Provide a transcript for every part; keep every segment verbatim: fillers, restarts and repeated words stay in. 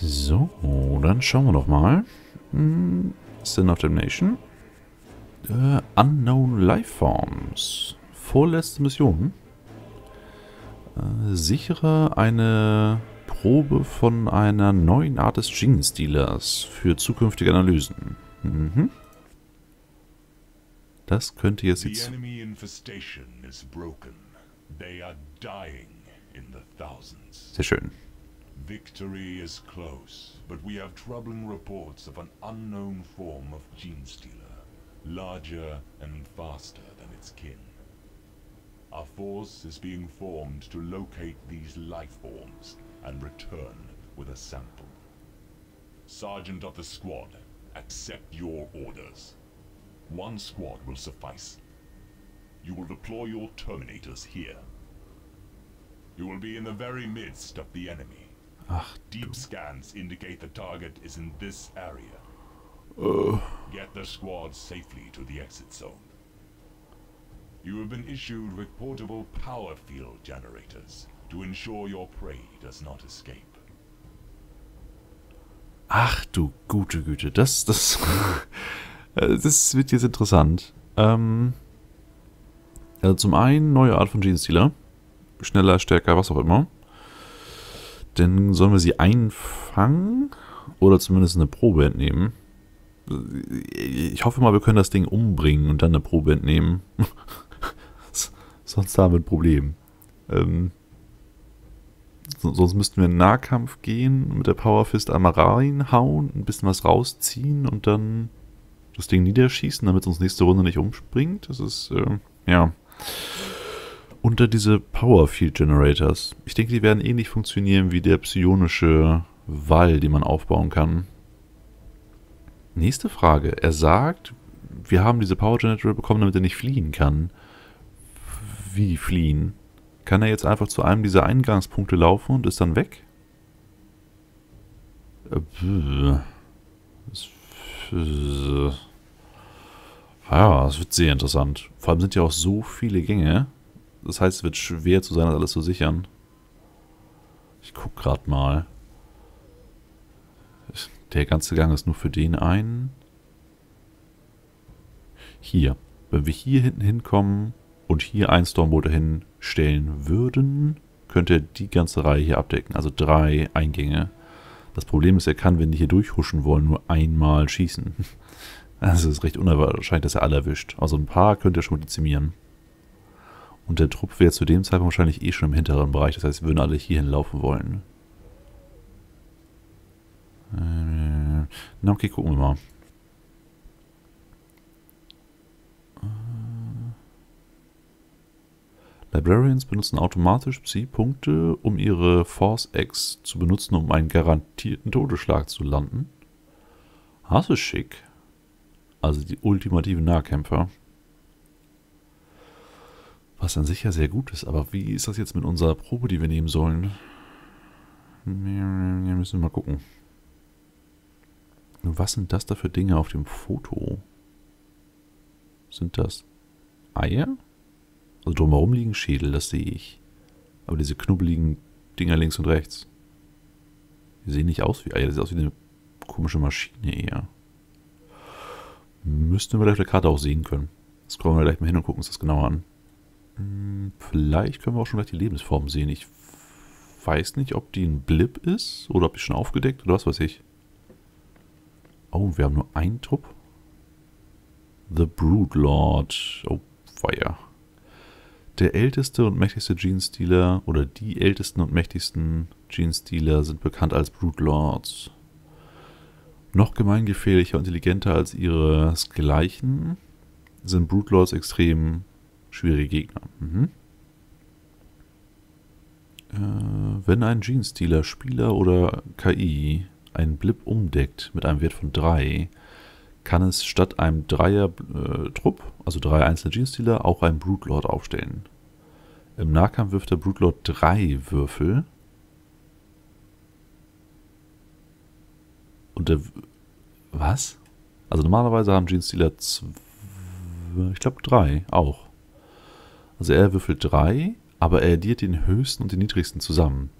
So, dann schauen wir doch mal. Hm, Sin of Damnation. Uh, unknown Lifeforms. Vorletzte Mission. Uh, sichere eine Probe von einer neuen Art des Genestealers für zukünftige Analysen. Mhm. Das könnte jetzt jetzt... Sehr schön. Victory is close, but we have troubling reports of an unknown form of Genestealer, larger and faster than its kin. Our force is being formed to locate these life forms and return with a sample. Sergeant of the squad, accept your orders. One squad will suffice. You will deploy your Terminators here. You will be in the very midst of the enemy. Ach, deep scans indicate the target is in this area. Uh. Get the squad safely to the exit zone. You have been issued with portable Powerfield Generators to ensure your prey does not escape. Ach du gute Güte, das das das wird jetzt interessant. Ähm, also zum einen neue Art von Genestealer, schneller, stärker, was auch immer. Denn sollen wir sie einfangen? Oder zumindest eine Probe entnehmen? Ich hoffe mal, wir können das Ding umbringen und dann eine Probe entnehmen. Sonst haben wir ein Problem. Ähm, sonst müssten wir in den Nahkampf gehen und mit der Powerfist einmal reinhauen, ein bisschen was rausziehen und dann das Ding niederschießen, damit es uns nächste Runde nicht umspringt. Das ist, äh, ja... Unter diese Powerfield Generators. Ich denke, die werden ähnlich funktionieren wie der psionische Wall, den man aufbauen kann. Nächste Frage. Er sagt, wir haben diese Power Generator bekommen, damit er nicht fliehen kann. Wie fliehen? Kann er jetzt einfach zu einem dieser Eingangspunkte laufen und ist dann weg? Ja, das wird sehr interessant. Vor allem sind ja auch so viele Gänge. Das heißt, es wird schwer zu sein, das alles zu sichern. Ich guck gerade mal. Der ganze Gang ist nur für den einen. Hier. Wenn wir hier hinten hinkommen und hier einen Stormbolter hinstellen würden, könnte er die ganze Reihe hier abdecken. Also drei Eingänge. Das Problem ist, er kann, wenn die hier durchhuschen wollen, nur einmal schießen. Also es ist recht unwahrscheinlich, dass er alle erwischt. Also ein paar könnte er schon dezimieren. Und der Trupp wäre zu dem Zeitpunkt wahrscheinlich eh schon im hinteren Bereich. Das heißt, wir würden alle hierhin laufen wollen. Äh, na okay, gucken wir mal. Äh, Librarians benutzen automatisch Psi-Punkte, um ihre Force-X zu benutzen, um einen garantierten Todesschlag zu landen. Das ist schick. Also die ultimativen Nahkämpfer. Was an sich ja sehr gut ist, aber wie ist das jetzt mit unserer Probe, die wir nehmen sollen? Wir müssen mal gucken. Was sind das da für Dinge auf dem Foto? Sind das Eier? Also drumherum liegen Schädel, das sehe ich. Aber diese knubbeligen Dinger links und rechts. Die sehen nicht aus wie Eier, die sehen aus wie eine komische Maschine eher. Müssten wir vielleicht auf der Karte auch sehen können. Jetzt kommen wir gleich mal hin und gucken uns das genauer an. Vielleicht können wir auch schon gleich die Lebensform sehen. Ich weiß nicht, ob die ein Blip ist oder ob die schon aufgedeckt oder was weiß ich. Oh, wir haben nur einen Trupp. The Broodlord. Oh, fire. Der älteste und mächtigste Genestealer oder die ältesten und mächtigsten Genestealer sind bekannt als Broodlords. Noch gemeingefährlicher und intelligenter als ihresgleichen sind Broodlords extrem... schwierige Gegner. Mhm. Äh, wenn ein Genestealer, Spieler oder K I einen Blip umdeckt mit einem Wert von drei, kann es statt einem Dreier-Trupp, äh, also drei einzelne Genestealer, auch einen Broodlord aufstellen. Im Nahkampf wirft der Broodlord drei Würfel. Und der... Was? Also normalerweise haben Genestealer zwei... Ich glaube drei auch. Also er würfelt drei, aber er addiert den höchsten und den niedrigsten zusammen.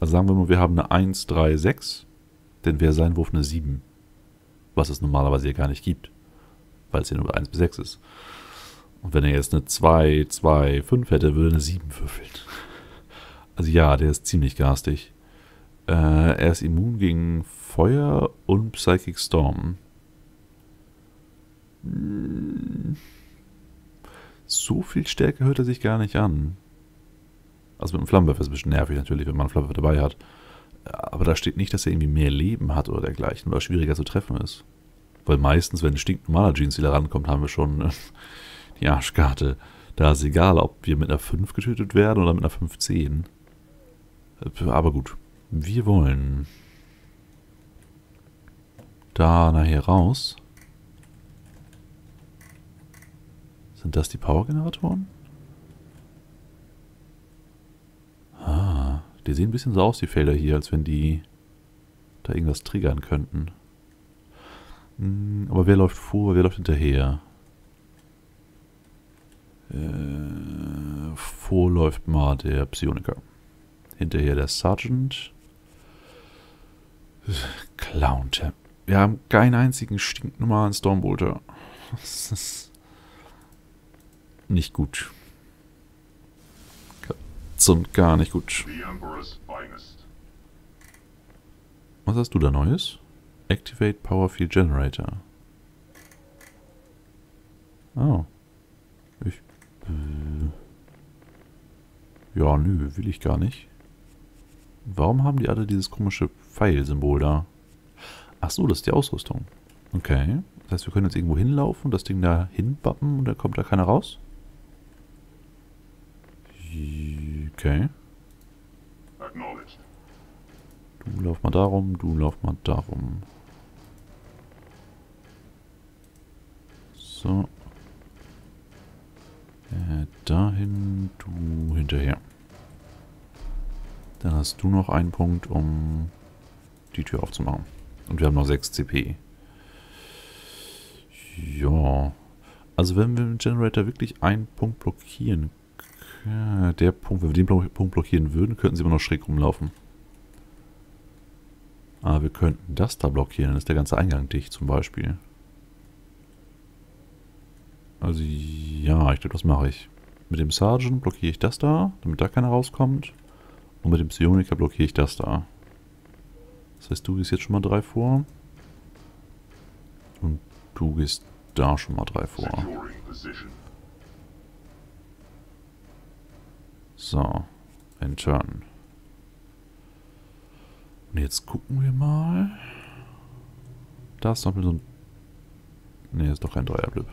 Also sagen wir mal, wir haben eine eins, drei, sechs. denn wäre sein Wurf eine sieben. Was es normalerweise ja gar nicht gibt, weil es ja nur eins bis sechs ist. Und wenn er jetzt eine zwei, zwei, fünf hätte, würde er eine sieben würfeln. Also ja, der ist ziemlich garstig. Äh, er ist immun gegen Feuer und Psychic Storm. So viel Stärke hört er sich gar nicht an. Also mit dem Flammenwerfer ist es ein bisschen nervig natürlich, wenn man einen Flammenwerfer dabei hat. Aber da steht nicht, dass er irgendwie mehr Leben hat oder dergleichen oder schwieriger zu treffen ist. Weil meistens, wenn ein stinknormaler Genestealer rankommt, haben wir schon die Arschkarte. Da ist egal, ob wir mit einer fünf getötet werden oder mit einer fünf zehn. Aber gut, wir wollen da nachher raus. Sind das die Powergeneratoren? Ah, die sehen ein bisschen so aus, die Felder hier, als wenn die da irgendwas triggern könnten. Aber wer läuft vor, wer läuft hinterher? Äh, vor läuft mal der Psioniker. Hinterher der Sergeant. Clown Temp. Wir haben keinen einzigen stinknormalen Stormbolter. Das ist nicht gut. Und gar nicht gut. Was hast du da Neues? Activate Powerfield Generator. Oh. Ich. Äh, ja, nö, will ich gar nicht. Warum haben die alle dieses komische Pfeil-Symbol da? Ach so, das ist die Ausrüstung. Okay. Das heißt, wir können jetzt irgendwo hinlaufen, das Ding da hinbappen und dann kommt da keiner raus? Okay. Du lauf mal darum, du lauf mal darum. So. Äh, dahin, du hinterher. Dann hast du noch einen Punkt, um die Tür aufzumachen. Und wir haben noch sechs C P. Ja. Also wenn wir mit dem Generator wirklich einen Punkt blockieren können. Ja, der Punkt, wenn wir den Punkt blockieren würden, könnten sie immer noch schräg rumlaufen. Aber wir könnten das da blockieren, dann ist der ganze Eingang dicht zum Beispiel. Also ja, ich glaube, das mache ich. Mit dem Sergeant blockiere ich das da, damit da keiner rauskommt. Und mit dem Psioniker blockiere ich das da. Das heißt, du gehst jetzt schon mal drei vor. Und du gehst da schon mal drei vor. So, ein Turn. Und jetzt gucken wir mal. Da ist noch mit so ein... Ne, ist doch kein Dreierblip.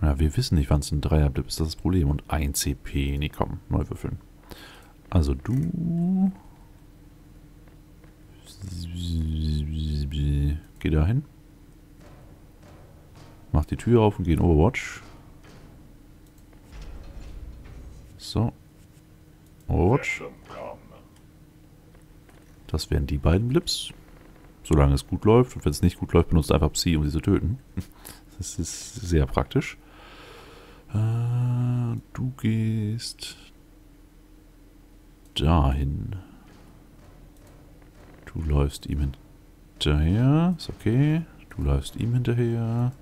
Ja, wir wissen nicht, wann es ein Dreierblip ist, das ist das Problem. Und ein C P, ne komm, neu würfeln. Also du... Geh da hin. Mach die Tür auf und geh in Overwatch. So. Overwatch. Das wären die beiden Blips. Solange es gut läuft. Und wenn es nicht gut läuft, benutzt einfach Psi, um sie zu töten. Das ist sehr praktisch. Äh, du gehst dahin. Du läufst ihm hinterher. Ist okay. Du läufst ihm hinterher.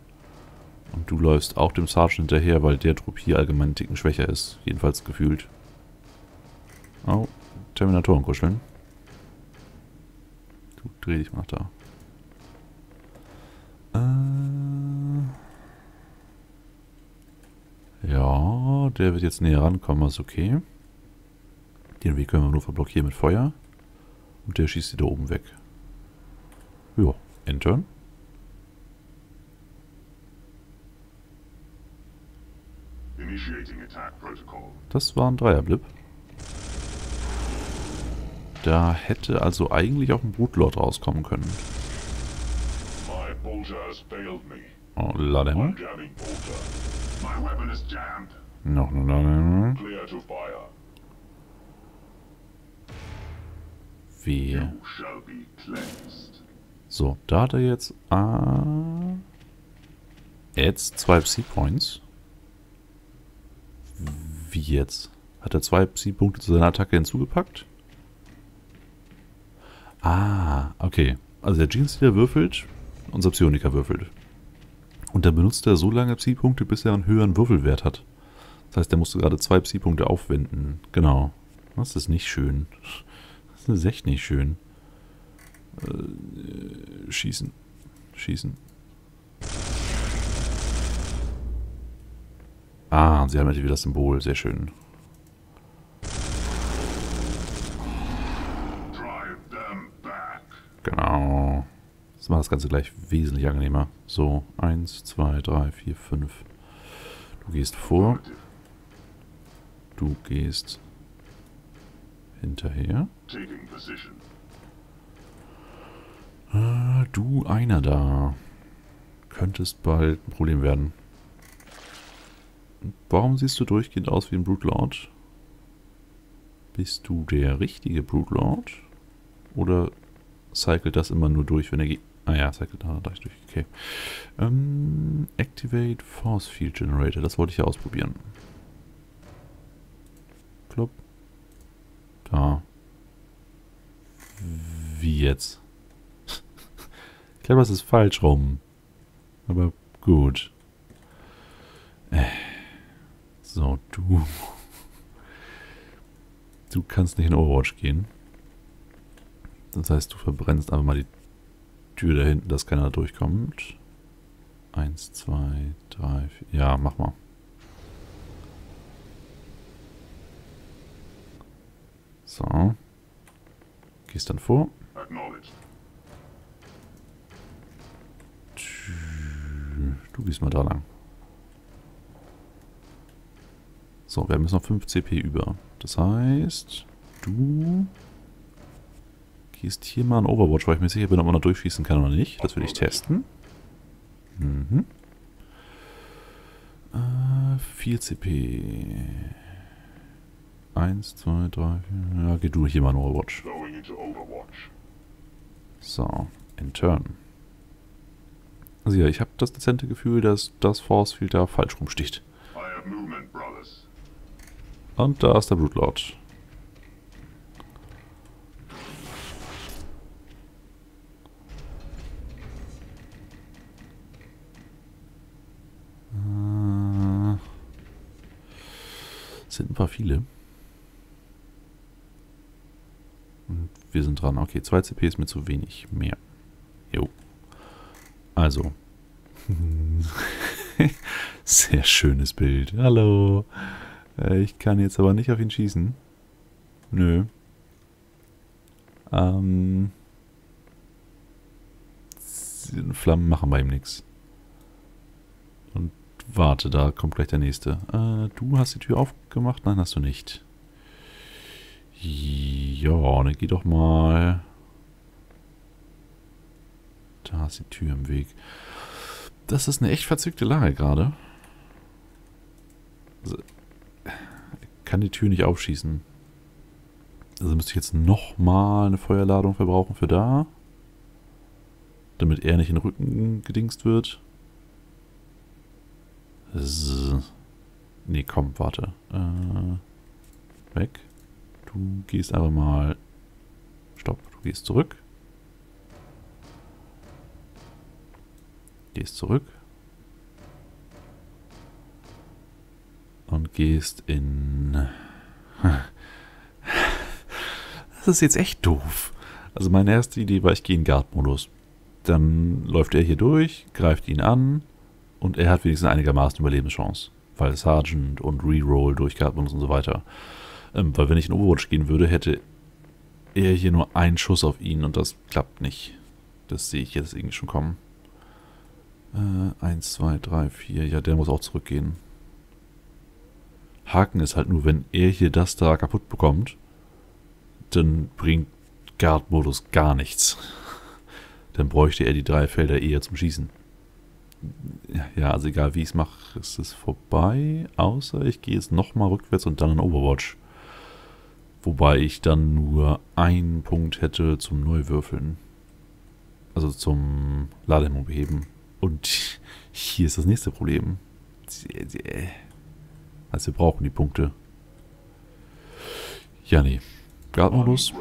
Und du läufst auch dem Sergeant hinterher, weil der Trupp hier allgemein einen Ticken schwächer ist. Jedenfalls gefühlt. Oh, Terminatoren kuscheln. Du dreh dich mal nach da. Äh ja, der wird jetzt näher rankommen, ist okay. Den Weg können wir nur verblockieren mit Feuer. Und der schießt die da oben weg. Ja, Endturn. Das war ein Dreierblip. Da hätte also eigentlich auch ein Broodlord rauskommen können. Oh, Ladem. Noch eine Ladem. Wie? So, da hat er jetzt... Ah, jetzt zwei Psi-Points. Wie jetzt? Hat er zwei Psi-Punkte zu seiner Attacke hinzugepackt? Ah, okay. Also der Genestealer würfelt, unser Psioniker würfelt. Und dann benutzt er so lange Psi-Punkte, bis er einen höheren Würfelwert hat. Das heißt, er musste gerade zwei Psi-Punkte aufwenden. Genau. Das ist nicht schön. Das ist echt nicht schön. Äh, schießen. Schießen. Ah, und sie haben natürlich wieder das Symbol. Sehr schön. Genau. Das macht das Ganze gleich wesentlich angenehmer. So, eins, zwei, drei, vier, fünf. Du gehst vor. Du gehst hinterher. Ah, du, einer da. Könntest bald ein Problem werden. Warum siehst du durchgehend aus wie ein Broodlord? Bist du der richtige Broodlord? Oder cycelt das immer nur durch, wenn er geht? Ah ja, cycelt da gleich durch. Okay. Ähm, Activate Force-Field Generator. Das wollte ich ja ausprobieren. Klopp. Da. Wie jetzt? Ich glaube, das ist falsch rum. Aber gut. Äh. So, du. Du kannst nicht in Overwatch gehen. Das heißt, du verbrennst einfach mal die Tür da hinten, dass keiner da durchkommt. Eins, zwei, drei, vier. Ja, mach mal. So. Gehst dann vor. Du gehst mal da lang. So, wir haben jetzt noch fünf C P über. Das heißt, du gehst hier mal in Overwatch, weil ich mir sicher bin, ob man da durchschießen kann oder nicht. Das will ich testen. Mhm. Äh, vier C P. eins, zwei, drei, vier. Ja, geh du hier mal in Overwatch. So, in Turn. Also ja, ich habe das dezente Gefühl, dass das Force-Field da falsch rumsticht. Und da ist der Broodlord. Sind ein paar viele. Und wir sind dran. Okay, zwei C P ist mir zu wenig. Mehr. Jo. Also. Sehr schönes Bild. Hallo. Ich kann jetzt aber nicht auf ihn schießen. Nö. Ähm. Flammen machen bei ihm nichts. Und warte, da kommt gleich der nächste. Äh, du hast die Tür aufgemacht? Nein, hast du nicht. Ja, dann geh doch mal. Da ist die Tür im Weg. Das ist eine echt verzückte Lage gerade. Also, ich kann die Tür nicht aufschießen. Also müsste ich jetzt nochmal eine Feuerladung verbrauchen für da. Damit er nicht in den Rücken gedingst wird. Nee, komm, warte. Äh, weg. Du gehst aber mal... Stopp, du gehst zurück. Gehst zurück. Und gehst in... Das ist jetzt echt doof. Also meine erste Idee war, ich gehe in Guard-Modus. Dann läuft er hier durch, greift ihn an. Und er hat wenigstens einigermaßen Überlebenschance. Weil Sergeant und Reroll durchgehalten und so weiter. Ähm, weil wenn ich in Overwatch gehen würde, hätte er hier nur einen Schuss auf ihn und das klappt nicht. Das sehe ich jetzt irgendwie schon kommen. Äh, eins, zwei, drei, vier. Ja, der muss auch zurückgehen. Haken ist halt nur, wenn er hier das da kaputt bekommt, dann bringt Guard-Modus gar nichts. Dann bräuchte er die drei Felder eher zum Schießen. Ja, also egal wie ich es mache, ist es vorbei, außer ich gehe jetzt nochmal rückwärts und dann in Overwatch. Wobei ich dann nur einen Punkt hätte zum Neuwürfeln. Also zum Ladehemmung beheben. Und hier ist das nächste Problem. Also wir brauchen die Punkte. Ja, nee. Guard-Modus.